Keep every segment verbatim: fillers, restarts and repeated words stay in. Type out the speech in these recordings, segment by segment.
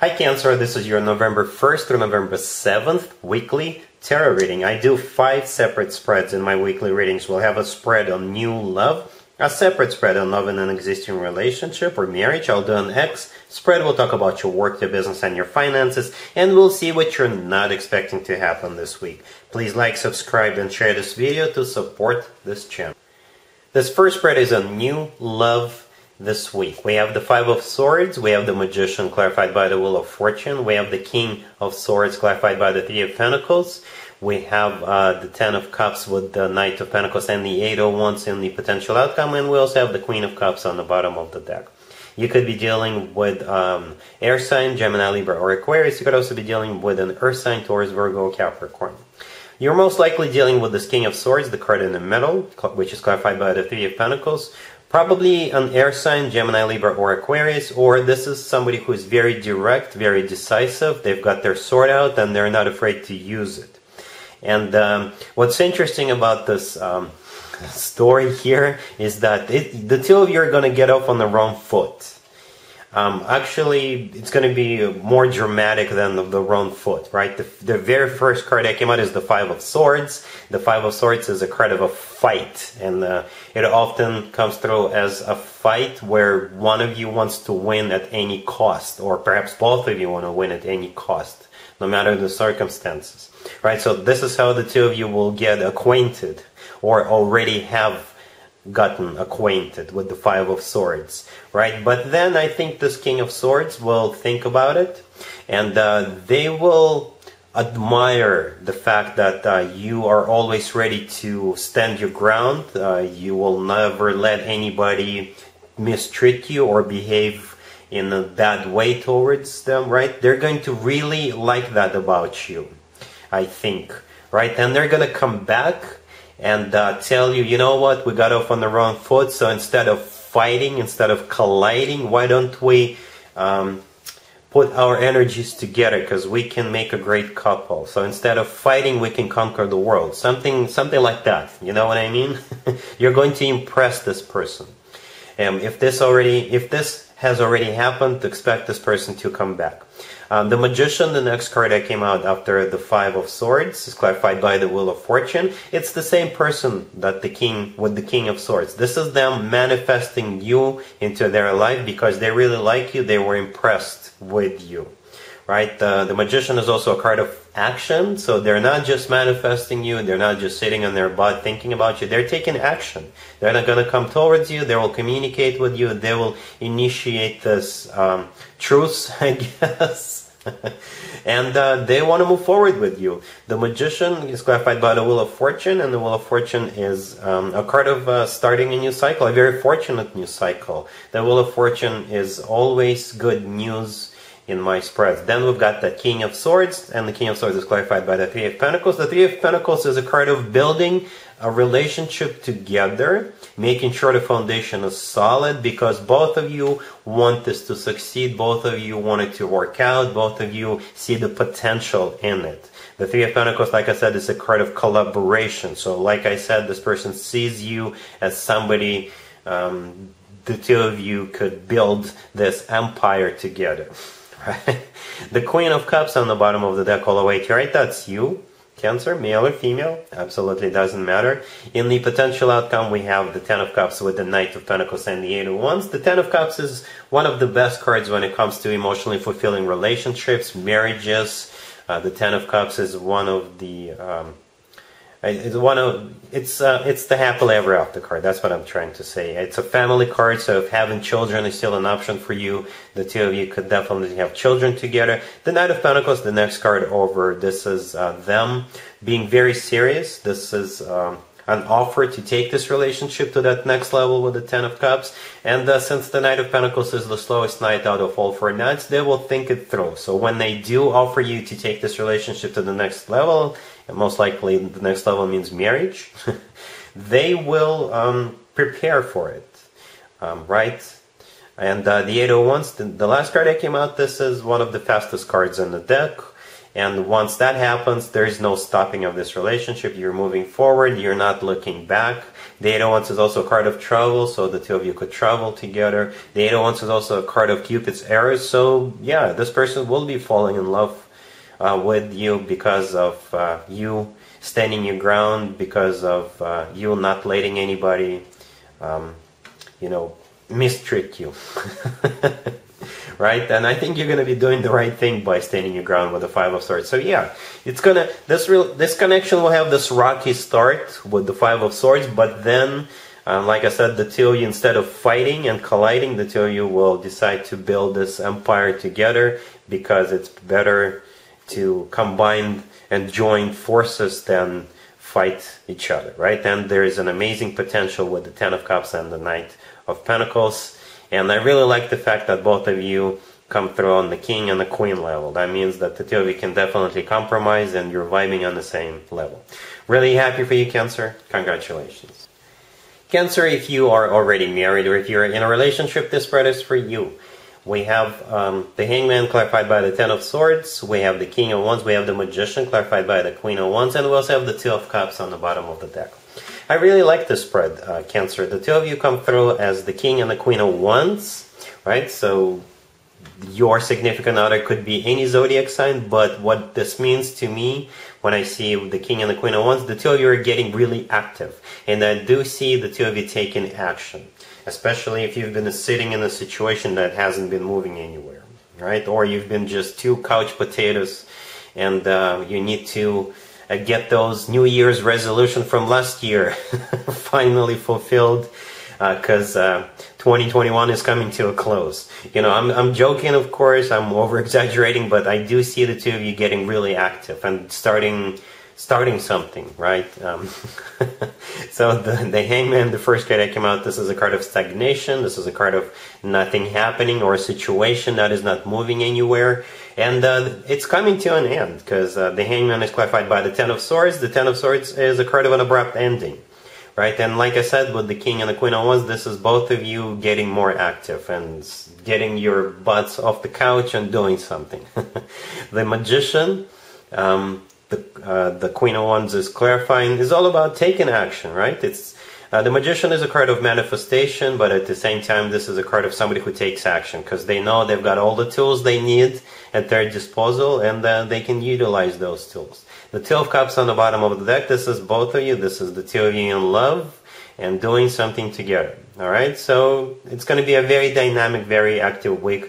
Hi Cancer, this is your November first through November seventh weekly tarot reading. I do five separate spreads in my weekly readings. We'll have a spread on new love, a separate spread on love in an existing relationship or marriage. I'll do an ex spread. We'll talk about your work, your business, and your finances, and we'll see what you're not expecting to happen this week. Please like, subscribe, and share this video to support this channel. This first spread is on new love. This week we have the Five of Swords, we have the Magician clarified by the Wheel of Fortune, we have the King of Swords clarified by the Three of Pentacles, we have uh, the Ten of Cups with the Knight of Pentacles and the Eight of Wands in the potential outcome, and we also have the Queen of Cups on the bottom of the deck. You could be dealing with um, air sign, Gemini, Libra, or Aquarius. You could also be dealing with an earth sign, Taurus, Virgo, Capricorn. You're most likely dealing with this King of Swords, the card in the middle, which is clarified by the Three of Pentacles. Probably an air sign, Gemini, Libra, or Aquarius, or this is somebody who is very direct, very decisive. They've got their sword out and they're not afraid to use it. And um, what's interesting about this um, story here is that it, the two of you are going to get off on the wrong foot. Um, actually, it's going to be more dramatic than the, the wrong foot, right? The, the very first card that came out is the Five of Swords. The Five of Swords is a card of a fight, and uh, it often comes through as a fight where one of you wants to win at any cost, or perhaps both of you want to win at any cost, no matter the circumstances, right? So this is how the two of you will get acquainted, or already have gotten acquainted with the Five of Swords, right? But then I think this King of Swords will think about it, and uh, they will admire the fact that uh, you are always ready to stand your ground. Uh, you will never let anybody mistreat you or behave in a bad way towards them, right? They're going to really like that about you, I think, right? And they're going to come back and uh, tell you, you know what, we got off on the wrong foot, so instead of fighting, instead of colliding, why don't we um, put our energies together, because we can make a great couple. So instead of fighting, we can conquer the world. Something something like that, you know what I mean? You're going to impress this person. Um, if this already, if this has already happened, expect this person to come back. Um, the Magician, the next card that came out after the Five of Swords, is clarified by the Wheel of Fortune. It's the same person that the King with the King of Swords. This is them manifesting you into their life because they really like you. They were impressed with you, right? Uh, the Magician is also a card of action, so they're not just manifesting you. They're not just sitting on their butt thinking about you. They're taking action. They're not going to come towards you. They will communicate with you. They will initiate this um, truce, I guess. And uh, they want to move forward with you. The Magician is clarified by the Wheel of Fortune, and the Wheel of Fortune is um, a card of uh, starting a new cycle, a very fortunate new cycle. The Wheel of Fortune is always good news in my spreads. Then we've got the King of Swords, and the King of Swords is clarified by the Three of Pentacles. The Three of Pentacles is a card of building a relationship together, making sure the foundation is solid, because both of you want this to succeed, both of you want it to work out, both of you see the potential in it. The Three of Pentacles, like I said, is a card of collaboration. So like I said, this person sees you as somebody, um, the two of you could build this empire together. Right? The Queen of Cups on the bottom of the deck all the way to right, that's you. Cancer, male or female, absolutely doesn't matter. In the potential outcome, we have the Ten of Cups with the Knight of Pentacles and the Eight of Wands. The Ten of Cups is one of the best cards when it comes to emotionally fulfilling relationships, marriages. Uh, the Ten of Cups is one of the um, it's one of it's uh, it's the happily ever after card. That's what I'm trying to say. It's a family card, so if having children is still an option for you, the two of you could definitely have children together. The Knight of Pentacles, the next card over. This is uh, them being very serious. This is um, an offer to take this relationship to that next level with the Ten of Cups. And uh, since the Knight of Pentacles is the slowest knight out of all four knights, they will think it through. So when they do offer you to take this relationship to the next level, and most likely the next level means marriage, they will um, prepare for it, um, right? And uh, the Eight of Wands, the, the last card that came out, this is one of the fastest cards in the deck. And once that happens, there is no stopping of this relationship. You're moving forward. You're not looking back. The eight oh one is also a card of travel, so the two of you could travel together. The eight oh one is also a card of Cupid's arrows. So yeah, this person will be falling in love uh, with you because of uh, you standing your ground, because of uh, you not letting anybody, um, you know, mistreat you. Right? And I think you're going to be doing the right thing by standing your ground with the Five of Swords. So yeah, it's going to, this real, this connection will have this rocky start with the Five of Swords, but then, um, like I said, the two of you, instead of fighting and colliding, the two of you will decide to build this empire together, because it's better to combine and join forces than fight each other, right? And there is an amazing potential with the Ten of Cups and the Knight of Pentacles. And I really like the fact that both of you come through on the King and the Queen level. That means that the two of you can definitely compromise and you're vibing on the same level. Really happy for you, Cancer. Congratulations. Cancer, if you are already married or if you're in a relationship, this spread is for you. We have um, the Hangman clarified by the Ten of Swords. We have the King of Wands. We have the Magician clarified by the Queen of Wands. And we also have the Two of Cups on the bottom of the deck. I really like this spread, uh, Cancer. The two of you come through as the King and the Queen of Wands, right? So your significant other could be any zodiac sign, but what this means to me when I see the King and the Queen of Wands, the two of you are getting really active. And I do see the two of you taking action, especially if you've been sitting in a situation that hasn't been moving anywhere, right? Or you've been just two couch potatoes and uh, you need to Uh, get those New Year's resolution from last year finally fulfilled, because uh, uh, twenty twenty-one is coming to a close. You know, I'm, I'm joking, of course, I'm over-exaggerating, but I do see the two of you getting really active and starting starting something, right? Um, so the, the Hangman, the first card that came out, this is a card of stagnation, this is a card of nothing happening or a situation that is not moving anywhere. And uh, it's coming to an end, because uh, the Hangman is clarified by the Ten of Swords. The Ten of Swords is a card of an abrupt ending, right? And like I said, with the King and the Queen of Wands, this is both of you getting more active and getting your butts off the couch and doing something. The Magician, um, the, uh, the Queen of Wands is clarifying, is all about taking action, right? It's Uh, the Magician is a card of manifestation, but at the same time, this is a card of somebody who takes action, because they know they've got all the tools they need at their disposal, and uh, they can utilize those tools. The Two of Cups on the bottom of the deck, this is both of you. This is the two of you in love and doing something together. All right, so it's going to be a very dynamic, very active week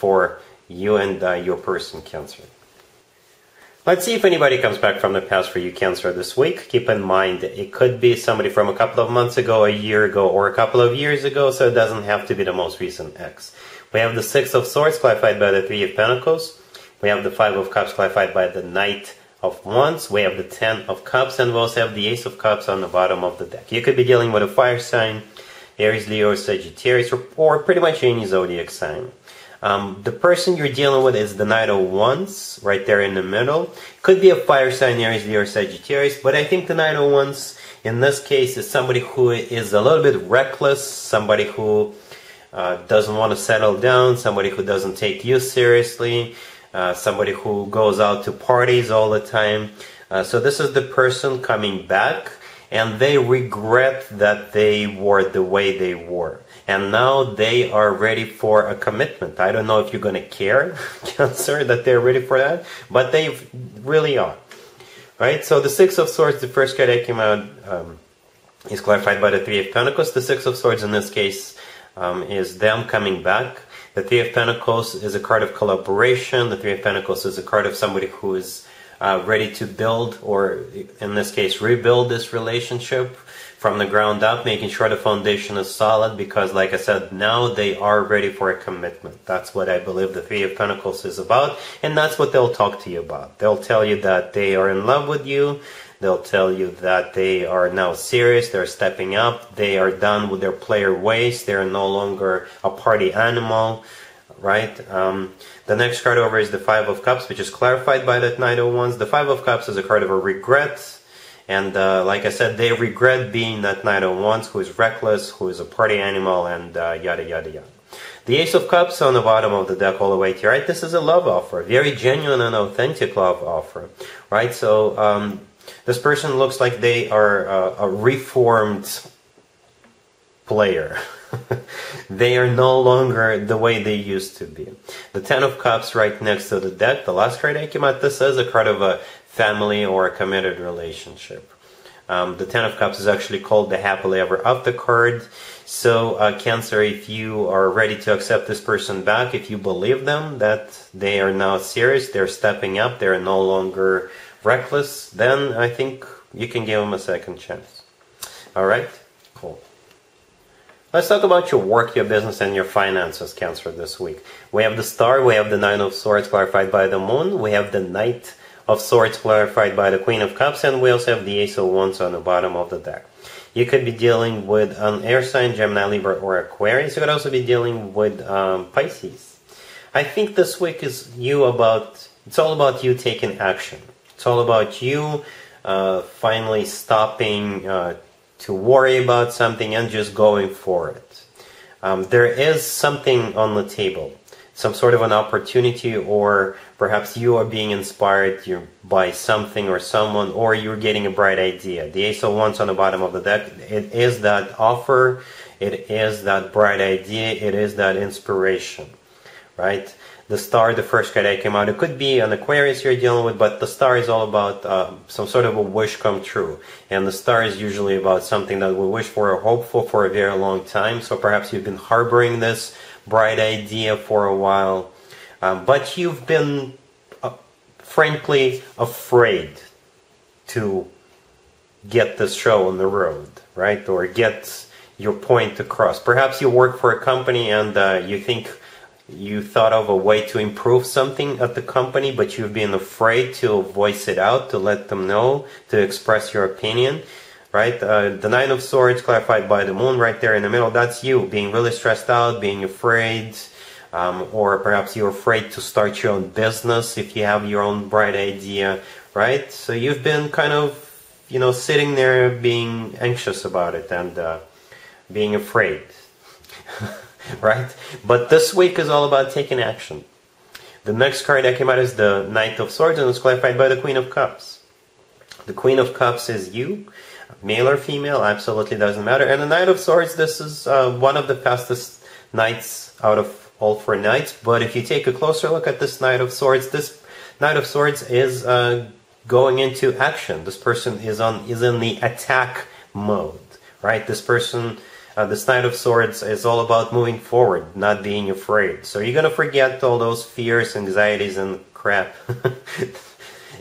for you and uh, your person, Cancer. Let's see if anybody comes back from the past for you, Cancer, this week. Keep in mind, it could be somebody from a couple of months ago, a year ago, or a couple of years ago, so it doesn't have to be the most recent ex. We have the Six of Swords, clarified by the Three of Pentacles. We have the Five of Cups, clarified by the Knight of Wands. We have the Ten of Cups, and we also have the Ace of Cups on the bottom of the deck. You could be dealing with a fire sign, Aries, Leo, Sagittarius, or, or pretty much any zodiac sign. Um, the person you're dealing with is the Knight of Wands, right there in the middle. Could be a fire sign, Aries, Leo, or Sagittarius, but I think the Knight of Wands in this case is somebody who is a little bit reckless, somebody who uh, doesn't want to settle down, somebody who doesn't take you seriously, uh, somebody who goes out to parties all the time. Uh, so this is the person coming back, and they regret that they were the way they were. And now they are ready for a commitment. I don't know if you're going to care, Cancer, that they're ready for that, but they really are. Right? So the Six of Swords, the first card that came out, um, is clarified by the Three of Pentacles. The Six of Swords in this case um, is them coming back. The Three of Pentacles is a card of collaboration. The Three of Pentacles is a card of somebody who is uh, ready to build, or in this case, rebuild this relationship from the ground up, making sure the foundation is solid, because like I said, now they are ready for a commitment. That's what I believe the Three of Pentacles is about, and that's what they'll talk to you about. They'll tell you that they are in love with you, they'll tell you that they are now serious, they're stepping up, they are done with their player ways, they're no longer a party animal, right? Um, the next card over is the Five of Cups, which is clarified by that Knight of Wands. The Five of Cups is a card of a regret. And uh, like I said, they regret being that Knight of Wands who is reckless, who is a party animal, and uh, yada, yada, yada. The Ace of Cups on the bottom of the deck all the way here, right? This is a love offer, very genuine and authentic love offer, right? So um, this person looks like they are uh, a reformed player. They are no longer the way they used to be. The Ten of Cups right next to the deck, the last card I came out, this is a card of a family or a committed relationship. Um, the Ten of Cups is actually called the happily ever after card. So uh, Cancer, if you are ready to accept this person back, if you believe them, that they are now serious, they're stepping up, they're no longer reckless, then I think you can give them a second chance. Alright, cool. Let's talk about your work, your business, and your finances, Cancer, this week. We have the Star, we have the Nine of Swords clarified by the Moon, we have the Knight of Swords clarified by the Queen of Cups, and we also have the Ace of Wands on the bottom of the deck. You could be dealing with an air sign, Gemini, Libra, or Aquarius. You could also be dealing with um, Pisces. I think this week is you about, it's all about you taking action. It's all about you uh, finally stopping uh, to worry about something and just going for it. Um, there is something on the table, some sort of an opportunity, or perhaps you are being inspired you're by something or someone, or you're getting a bright idea. The Ace of Wands on the bottom of the deck, it is that offer, it is that bright idea, it is that inspiration, right? The Star, the first card that came out, it could be an Aquarius you're dealing with, but the Star is all about uh, some sort of a wish come true. And the Star is usually about something that we wish for or hope for for a very long time. So perhaps you've been harboring this bright idea for a while, um, but you've been, uh, frankly, afraid to get this show on the road, right? Or get your point across. Perhaps you work for a company and uh, you think, you thought of a way to improve something at the company, but you've been afraid to voice it out, to let them know, to express your opinion, right? Uh, the Nine of Swords clarified by the Moon right there in the middle, that's you being really stressed out, being afraid, um, or perhaps you're afraid to start your own business if you have your own bright idea, right? So you've been kind of, you know, sitting there being anxious about it and uh, being afraid. Right? But this week is all about taking action. The next card that came out is the Knight of Swords, and it's clarified by the Queen of Cups. The Queen of Cups is you, male or female, absolutely doesn't matter. And the Knight of Swords, this is uh, one of the fastest knights out of all four knights. But if you take a closer look at this Knight of Swords, this Knight of Swords is uh, going into action. This person is on is in the attack mode, right? This person... Uh, this Knight of Swords is all about moving forward, not being afraid. So you're going to forget all those fears, anxieties, and crap.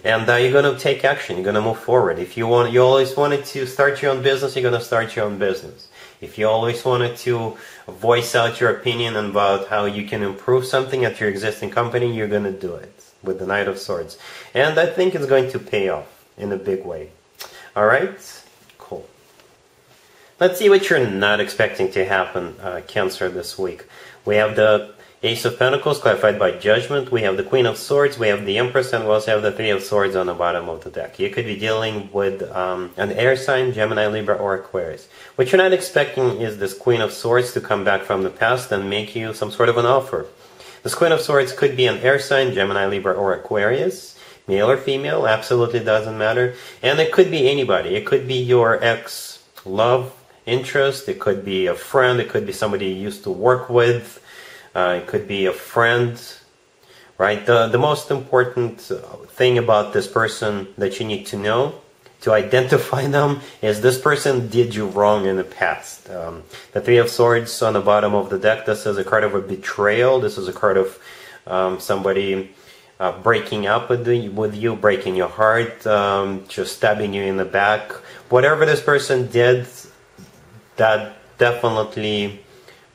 And uh, you're going to take action. You're going to move forward. If you want, you always wanted to start your own business, you're going to start your own business. If you always wanted to voice out your opinion about how you can improve something at your existing company, you're going to do it with the Knight of Swords. And I think it's going to pay off in a big way. All right? Let's see what you're not expecting to happen, uh, Cancer, this week. We have the Ace of Pentacles clarified by Judgment, we have the Queen of Swords, we have the Empress, and we also have the Three of Swords on the bottom of the deck. You could be dealing with um, an air sign, Gemini, Libra, or Aquarius. What you're not expecting is this Queen of Swords to come back from the past and make you some sort of an offer. This Queen of Swords could be an air sign, Gemini, Libra, or Aquarius. Male or female, absolutely doesn't matter. And it could be anybody. It could be your ex-love interest, it could be a friend, it could be somebody you used to work with, uh, it could be a friend, right? The, the most important thing about this person that you need to know, to identify them, is this person did you wrong in the past. Um, the Three of Swords on the bottom of the deck, this is a card of a betrayal, this is a card of um, somebody uh, breaking up with, the, with you, breaking your heart, um, just stabbing you in the back. Whatever this person did, that definitely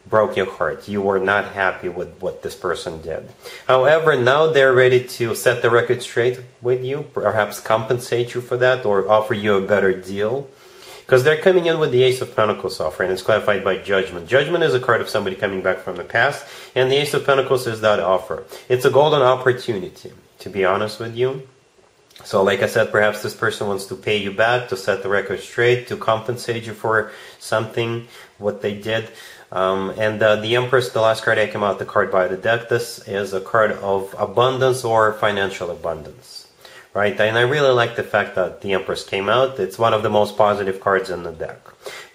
broke your heart. You were not happy with what this person did. However, now they're ready to set the record straight with you, perhaps compensate you for that or offer you a better deal. Because they're coming in with the Ace of Pentacles offer, and it's clarified by Judgment. Judgment is a card of somebody coming back from the past, and the Ace of Pentacles is that offer. It's a golden opportunity, to be honest with you. So like I said, perhaps this person wants to pay you back, to set the record straight, to compensate you for something, what they did. Um, and uh, the Empress, the last card that came out, the card by the deck, this is a card of abundance or financial abundance, right? And I really like the fact that the Empress came out. It's one of the most positive cards in the deck.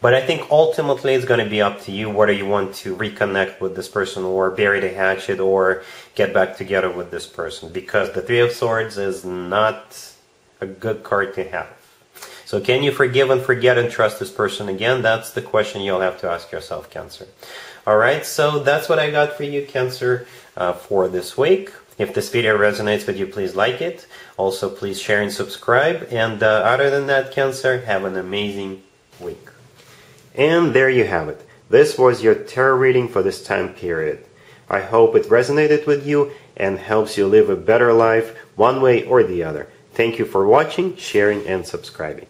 But I think ultimately it's going to be up to you whether you want to reconnect with this person or bury the hatchet or get back together with this person, because the Three of Swords is not a good card to have. So can you forgive and forget and trust this person again? That's the question you'll have to ask yourself, Cancer. Alright, so that's what I got for you, Cancer, uh, for this week. If this video resonates with you, please like it. Also, please share and subscribe. And uh, other than that, Cancer, have an amazing week. And there you have it. This was your tarot reading for this time period. I hope it resonated with you and helps you live a better life one way or the other. Thank you for watching, sharing, and subscribing.